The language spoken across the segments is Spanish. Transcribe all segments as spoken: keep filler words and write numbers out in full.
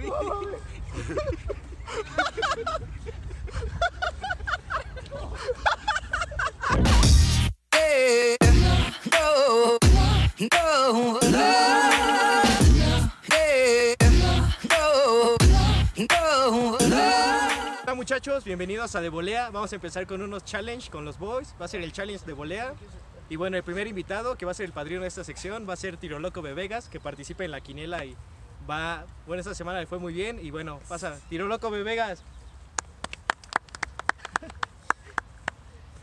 Hola muchachos, bienvenidos a De Volea. Vamos a empezar con unos challenge con los boys. Va a ser el challenge de Volea. Y bueno, el primer invitado que va a ser el padrino de esta sección va a ser Tiroloco B B Gas, que participa en la quiniela y va... Bueno, esta semana le fue muy bien y bueno, pasa. Tiroloco B B Gas.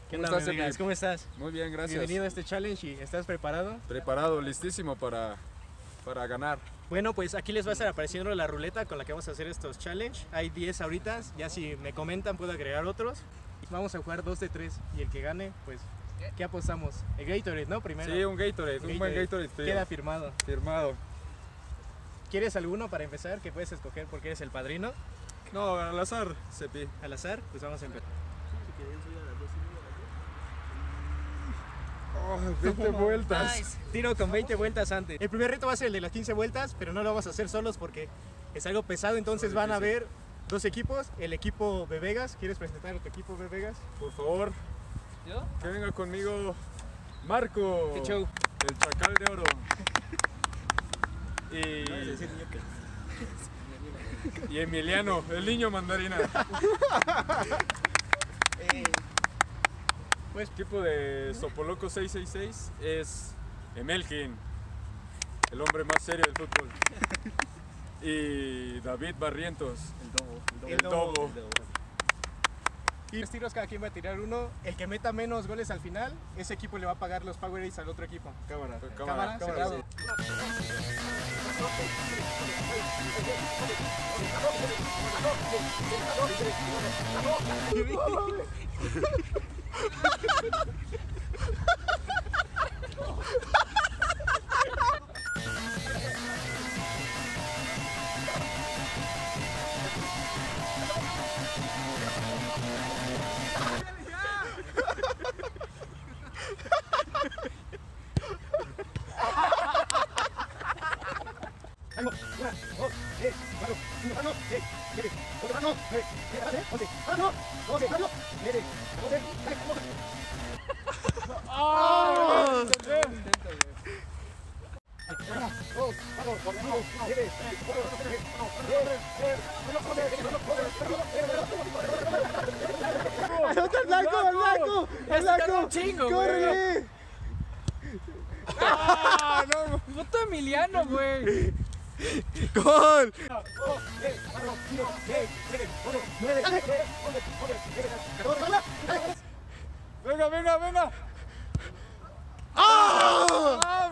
¿Qué onda, ¿Cómo, estás, ¿Cómo estás? Muy bien, gracias. Bienvenido a este challenge. Y ¿estás preparado? Preparado, listísimo para, para ganar. Bueno, pues aquí les va a estar apareciendo la ruleta con la que vamos a hacer estos challenge. Hay diez ahorita, ya si me comentan puedo agregar otros. Vamos a jugar dos de tres y el que gane, pues... ¿Qué apostamos? El Gatorade, ¿no? Primero. Sí, un Gatorade, Gatorade. un buen Gatorade. Tío. Queda firmado. Firmado. ¿Quieres alguno para empezar? ¿Qué puedes escoger porque eres el padrino? No, al azar, Cepi. ¿Al azar? Pues vamos a empezar. Oh, veinte no. vueltas. Nice. Tiro con veinte vueltas antes. El primer reto va a ser el de las quince vueltas, pero no lo vamos a hacer solos porque es algo pesado, entonces van a ver dos equipos. El equipo B B Gas. ¿Quieres presentar a tu equipo B B Gas? Por favor. ¿Yo? Que venga conmigo Marco, ¿Qué show? el Chacal de Oro, y, y Emiliano, el niño mandarina. Pues equipo de Sopoloco seis seis seis es Emelkin, el hombre más serio del fútbol, y David Barrientos, el dobo. El dobo. Y los tiros, cada quien va a tirar uno. El que meta menos goles al final, ese equipo le va a pagar los Powerades al otro equipo. Cámara, cámara, cámara. cámara sí. Chingo, ¡Corre! ¡Ah! No, puto Emiliano, güey. ¡Gol! ¡Venga, venga, venga! ¡Ah!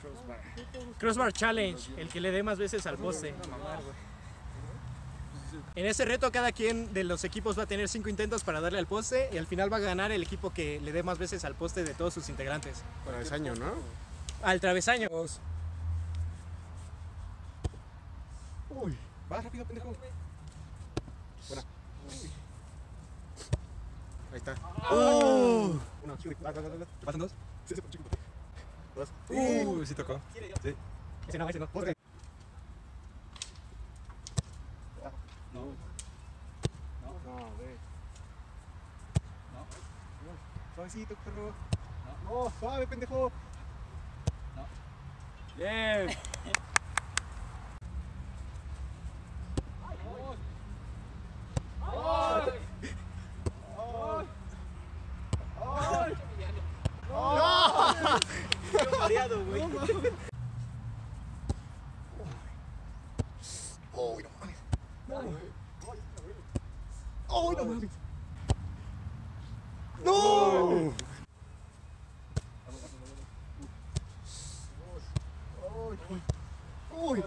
Crossbar. Crossbar Challenge. El que le dé más veces al poste. En ese reto cada quien de los equipos va a tener cinco intentos para darle al poste y al final va a ganar el equipo que le dé más veces al poste de todos sus integrantes. Travesaño, ¿no? Al travesaño. Uy, va rápido, pendejo. Buena. Uy. Ahí está. ¡Oh! Uno, pasan dos. Uy, sí tocó. Sí. Ese no, ese no. No. No. No, güey. No. Suavecito, perro. No. No, suave, pendejo. No. Bien. ¡Ay, oh! ¡Ay! ¡Ay! ¡Ay! ¡No! Mareado, güey. ¡Uy, no mames! ¡Oh, no! ¡No! ¡Oh! Uy.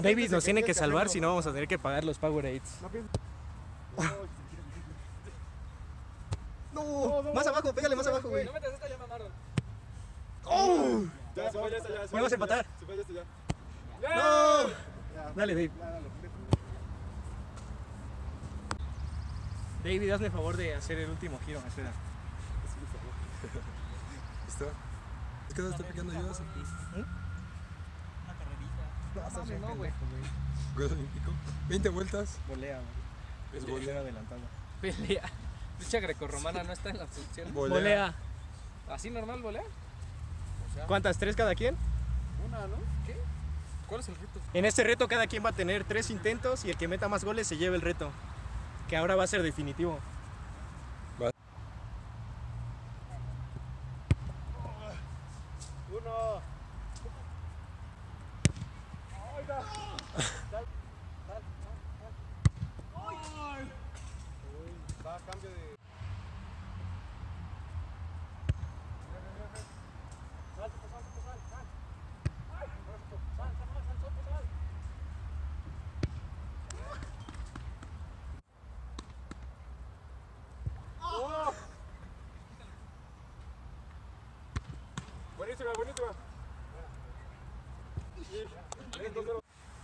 David nos tiene que salvar, si no vamos a tener que pagar los Powerades. No, más abajo, pégale más abajo, güey. No metas esta, ya me amarro. ¡Oh! Ya, se vaya, ya. Vamos a empatar. Se vaya, ya. ¡No! Dale, David. David, hazme el favor de hacer el último giro. Espera. ¿Listo? Es que no estoy picando yo. Una carrerita. No, no, güey. Juegos Olímpicos. veinte vueltas. Volea, güey. Es volea adelantada. Pelea. Lucha grecorromana no está en la función. Volea. ¿Así normal volea? ¿Cuántas? ¿Tres cada quien? Una, ¿no? ¿Qué? ¿Cuál es el reto? En este reto cada quien va a tener tres intentos y el que meta más goles se lleve el reto, que ahora va a ser definitivo. Va. Uno. Va a cambio de...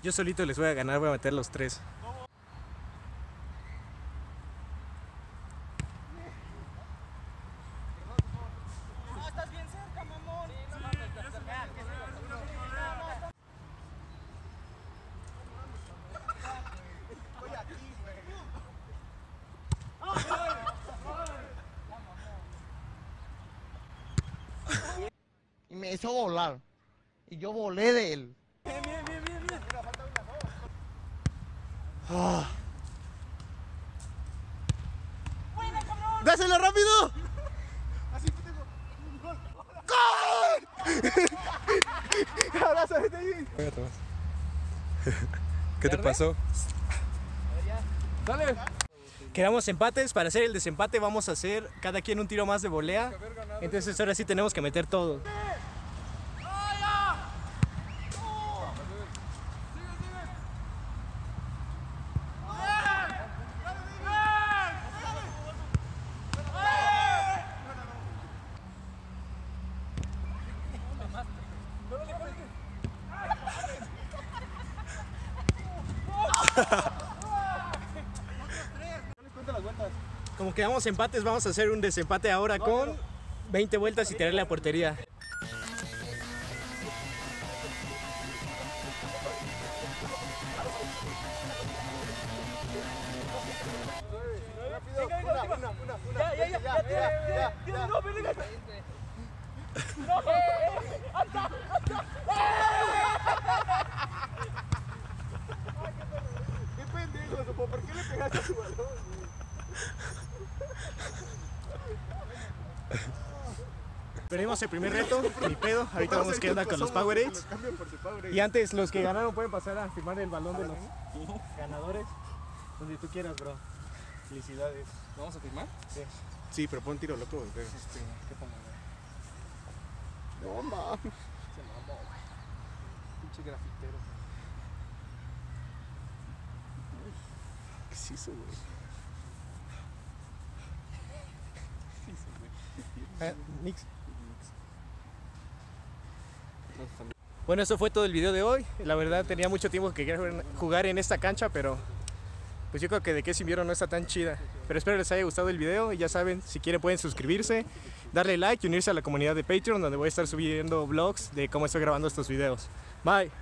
Yo solito les voy a ganar, voy a meter los tres. No, estás bien cerca, mamón. Y me hizo volar. Y yo volé de él. Oh. ¡Dásela rápido! Así que tengo. ¡Gol! ¡Ahora sale de ahí! ¿Qué te pasó? ¡Dale! Quedamos empates. Para hacer el desempate vamos a hacer cada quien un tiro más de volea. Entonces ahora sí tenemos que meter todo. Como quedamos empates, vamos a hacer un desempate ahora con veinte vueltas y tirarle a portería. ¿Por qué le pegaste a su balón, güey? Perdimos el primer reto, ni pedo. Ahorita vamos a quedar con los Powerades. Y antes, los que ganaron pueden pasar a firmar el balón de los ganadores. Donde tú quieras, bro. Felicidades. ¿Lo vamos a firmar? Sí. Sí, pero pon tiro loco, güey. Este, ¿qué pongo? No, mames. Se mamó, güey. Pinche grafitero. ¿Qué se hizo, güey? ¿Qué se hizo, güey? Nix. Bueno, eso fue todo el video de hoy. La verdad, tenía mucho tiempo que quería jugar en esta cancha, pero pues yo creo que de qué sirvieron no está tan chida. Pero espero les haya gustado el video y ya saben, si quieren pueden suscribirse, darle like y unirse a la comunidad de Patreon, donde voy a estar subiendo vlogs de cómo estoy grabando estos videos. Bye.